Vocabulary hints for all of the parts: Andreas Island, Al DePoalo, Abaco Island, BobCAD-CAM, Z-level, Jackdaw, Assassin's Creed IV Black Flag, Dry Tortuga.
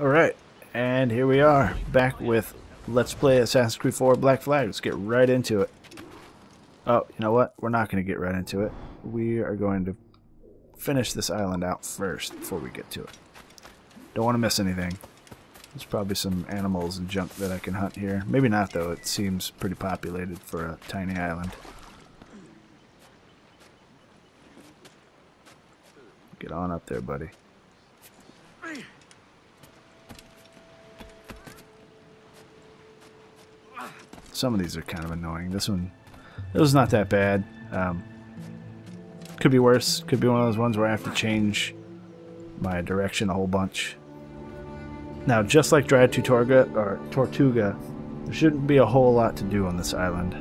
Alright, and here we are, back with Let's Play Assassin's Creed 4 Black Flag. Let's get right into it. Oh, you know what? We're not going to get right into it. We are going to finish this island out first before we get to it. Don't want to miss anything. There's probably some animals and junk that I can hunt here. Maybe not, though. It seems pretty populated for a tiny island. Get on up there, buddy. Some of these are kind of annoying. This one, it was not that bad. Could be worse. Could be one of those ones where I have to change my direction a whole bunch. Now, just like Dry Tortuga, there shouldn't be a whole lot to do on this island.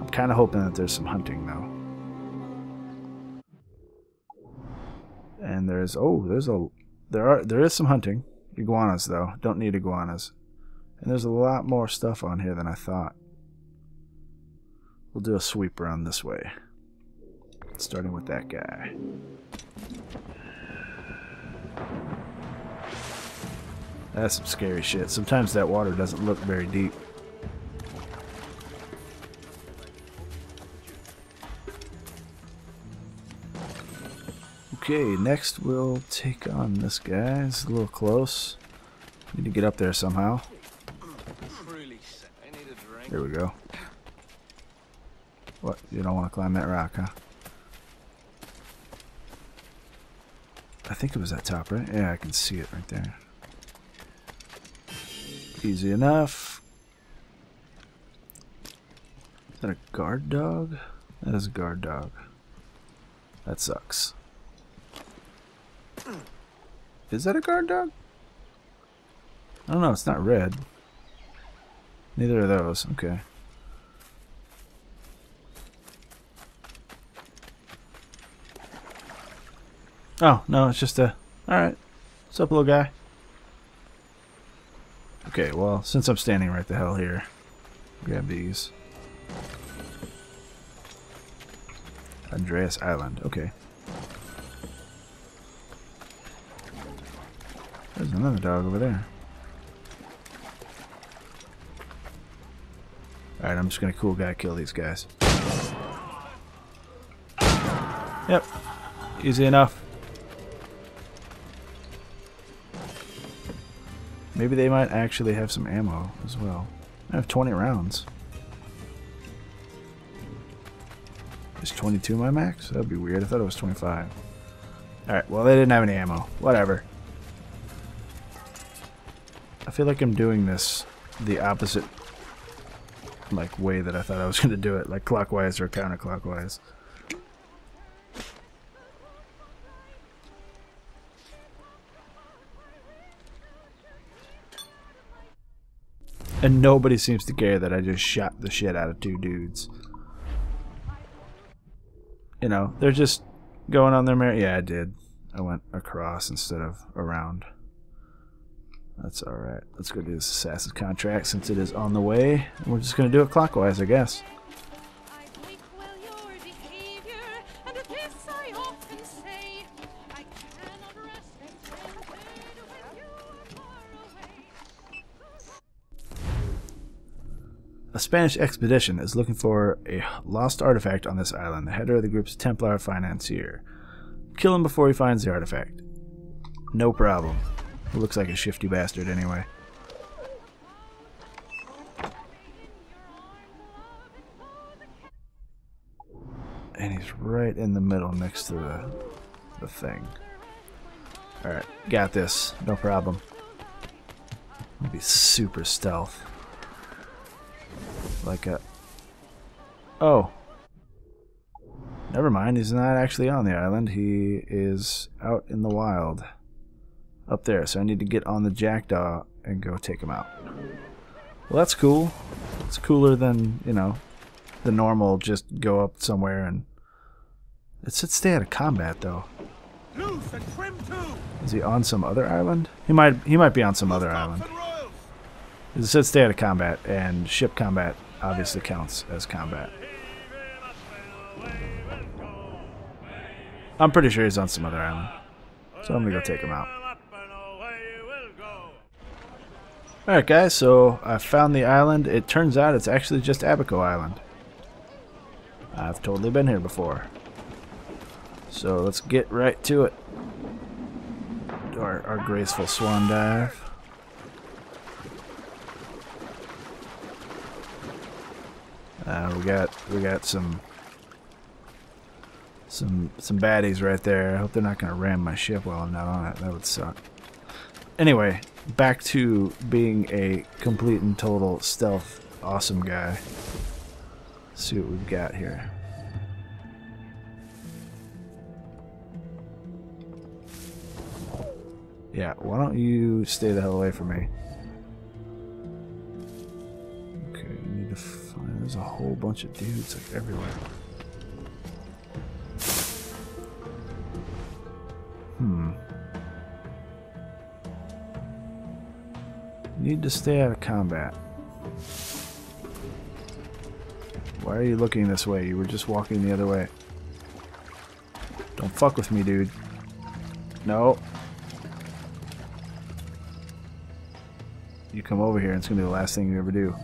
I'm kind of hoping that there's some hunting, though. And there's there is some hunting. Iguanas, though. Don't need iguanas. And there's a lot more stuff on here than I thought. We'll do a sweep around this way. Starting with that guy. That's some scary shit. Sometimes that water doesn't look very deep. Okay, next we'll take on this guy. It's a little close. Need to get up there somehow. Here we go. What? You don't want to climb that rock, huh? I think it was that top, right? Yeah, I can see it right there. Easy enough. Is that a guard dog? That is a guard dog. That sucks. Is that a guard dog? I don't know. It's not red. Neither of those. Okay. Oh, no, it's just a... Alright. What's up, little guy? Okay, well, since I'm standing right the hell here, grab these. Andreas Island. Okay. There's another dog over there. Alright, I'm just gonna cool guy kill these guys. Yep. Easy enough. Maybe they might actually have some ammo as well. I have 20 rounds. Is 22 my max? That'd be weird. I thought it was 25. Alright, well they didn't have any ammo. Whatever. I feel like I'm doing this the opposite like way that I thought I was going to do it, like clockwise or counterclockwise. And nobody seems to care that I just shot the shit out of two dudes. You know, they're just going on their merry. Yeah, I did. I went across instead of around. That's alright. Let's go do this assassin's contract since it is on the way. We're just going to do it clockwise, I guess. A Spanish expedition is looking for a lost artifact on this island. The header of the group's Templar financier. Kill him before he finds the artifact. No problem. It looks like a shifty bastard anyway. And he's right in the middle next to the thing. Alright, got this. No problem. I'll be super stealth. Like a... Oh. Never mind, he's not actually on the island. He is out in the wild. Up there, so I need to get on the Jackdaw and go take him out. Well, that's cool. It's cooler than, you know, the normal just go up somewhere and... It said stay out of combat, though. Is he on some other island? He might be on some other island. It said stay out of combat, and ship combat obviously counts as combat. I'm pretty sure he's on some other island. So I'm gonna go take him out. Alright guys, so I found the island. It turns out it's actually just Abaco Island. I've totally been here before. So let's get right to it. Do our graceful swan dive. We got some baddies right there. I hope they're not gonna ram my ship while I'm not on it. That would suck. Anyway, back to being a complete and total stealth awesome guy. Let's see what we've got here. Yeah, why don't you stay the hell away from me? Okay, we need to find... There's a whole bunch of dudes, like, everywhere. Need to stay out of combat. Why are you looking this way? You were just walking the other way. Don't fuck with me, dude. No. You come over here and it's gonna be the last thing you ever do.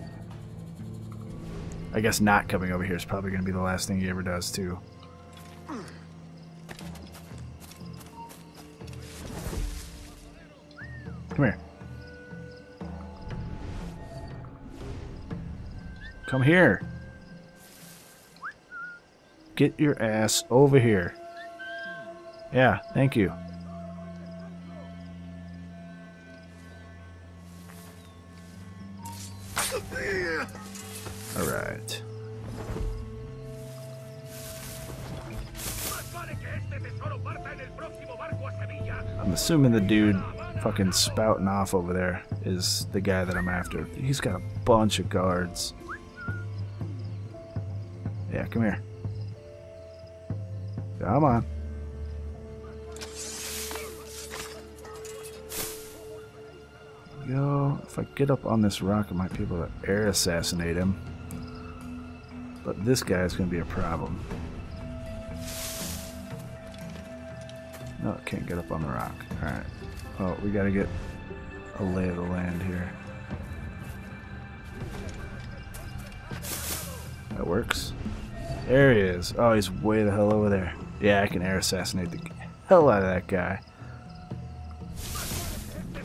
I guess not coming over here is probably gonna be the last thing he ever does too. Come here. Come here. Get your ass over here. Yeah, thank you. All right. I'm assuming the dude fucking spouting off over there is the guy that I'm after. He's got a bunch of guards. Yeah, come here. Come on. Yo, if I get up on this rock, I might be able to air assassinate him. But this guy's gonna be a problem. No, I can't get up on the rock. Alright. Oh, we gotta get a lay of the land here. That works. There he is. Oh, he's way the hell over there. Yeah, I can air assassinate the hell out of that guy. I'm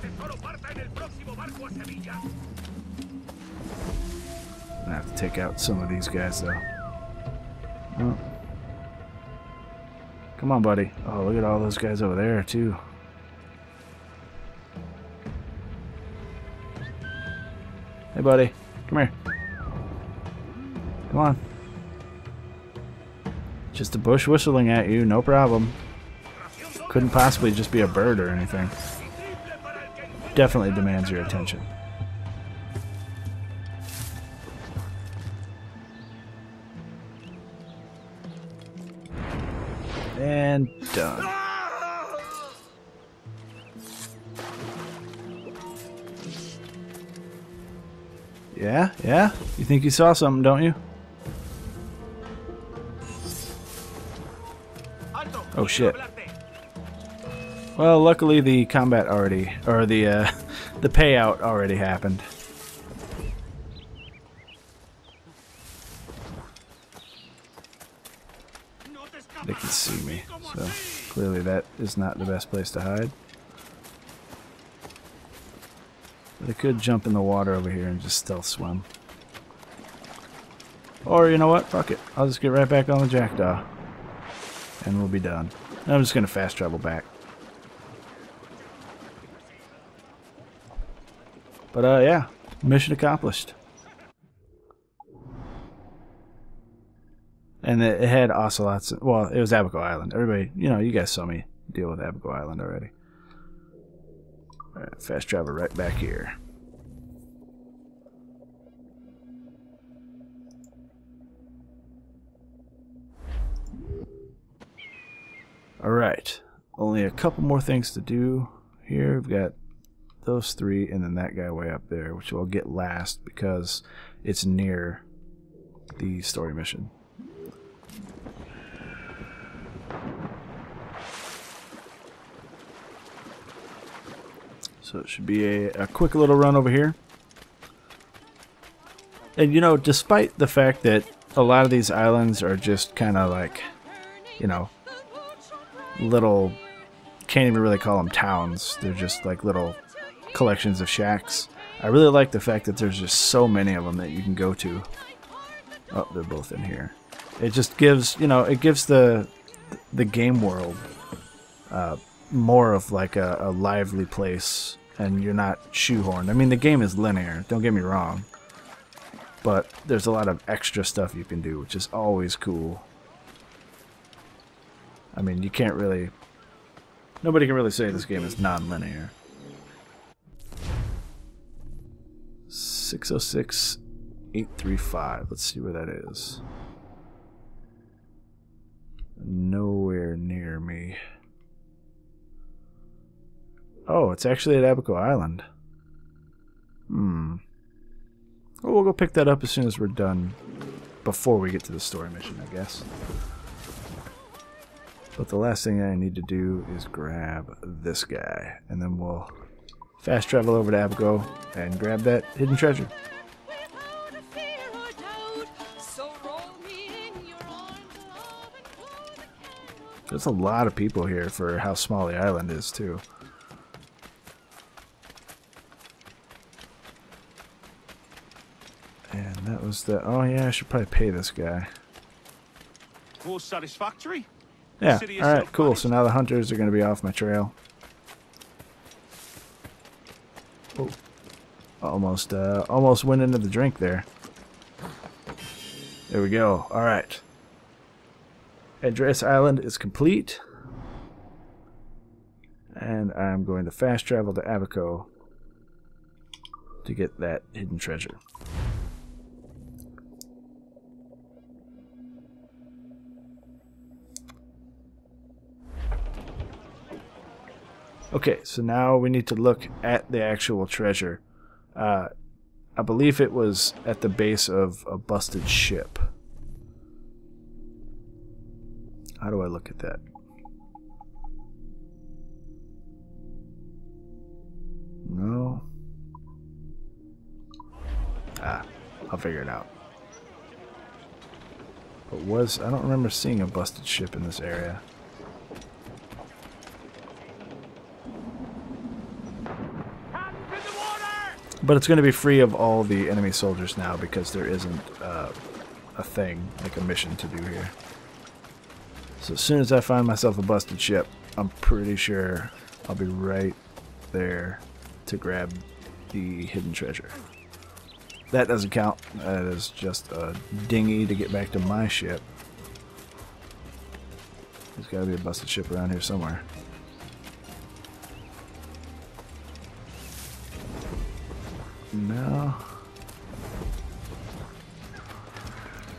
gonna have to take out some of these guys, though. Oh. Come on, buddy. Oh, look at all those guys over there, too. Hey, buddy. Come here. Come on. Just a bush whistling at you, no problem. Couldn't possibly just be a bird or anything. Definitely demands your attention. And done. Yeah? You think you saw something, don't you? Oh shit. Well, luckily the combat already, or the payout already happened. They can see me, so clearly that is not the best place to hide. But I could jump in the water over here and just stealth swim. Or, you know what, fuck it. I'll just get right back on the Jackdaw. And we'll be done. I'm just going to fast travel back. But yeah, mission accomplished. And it had ocelots. Well, it was Abaco Island. Everybody, you know, you guys saw me deal with Abaco Island already. Alright, fast travel right back here. Alright, only a couple more things to do here. We've got those three and then that guy way up there, which we'll get last because it's near the story mission. So it should be a quick little run over here. And, you know, despite the fact that a lot of these islands are just kind of like, you know, little, can't even really call them towns. They're just like little collections of shacks. I really like the fact that there's just so many of them that you can go to. Oh, they're both in here. It just gives, you know, it gives the game world more of like a lively place, and you're not shoehorned. I mean, the game is linear, don't get me wrong, but there's a lot of extra stuff you can do, which is always cool. I mean, you can't really... Nobody can really say this game is non-linear. 606-835. Let's see where that is. Nowhere near me. Oh, it's actually at Abaco Island. Hmm. Oh, we'll go pick that up as soon as we're done. Before we get to the story mission, I guess. But the last thing I need to do is grab this guy. And then we'll fast travel over to Abaco and grab that hidden treasure. There's a lot of people here for how small the island is, too. And that was the... Oh, yeah, I should probably pay this guy. All satisfactory. Yeah, alright, cool. So now the hunters are going to be off my trail. Oh, almost went into the drink there. There we go. Alright. Andreas Island is complete. And I'm going to fast travel to Abaco to get that hidden treasure. Okay, so now we need to look at the actual treasure. I believe it was at the base of a busted ship. How do I look at that? No. Ah, I'll figure it out. But I don't remember seeing a busted ship in this area. But it's going to be free of all the enemy soldiers now because there isn't a thing, like a mission to do here. So as soon as I find myself a busted ship, I'm pretty sure I'll be right there to grab the hidden treasure. That doesn't count. That is just a dinghy to get back to my ship. There's got to be a busted ship around here somewhere. No.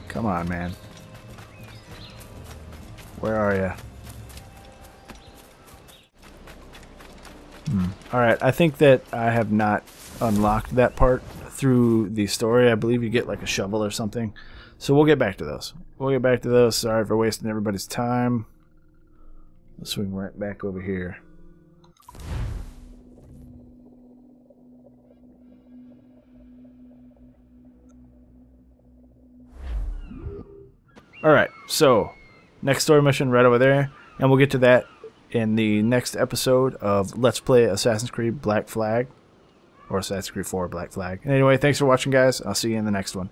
Come on, man. Where are you? Alright, I think that I have not unlocked that part through the story. I believe you get like a shovel or something. So we'll get back to those. Sorry for wasting everybody's time. Let's swing right back over here. Alright, so next story mission right over there, and we'll get to that in the next episode of Let's Play Assassin's Creed Black Flag, or Assassin's Creed 4 Black Flag. And anyway, thanks for watching, guys. I'll see you in the next one.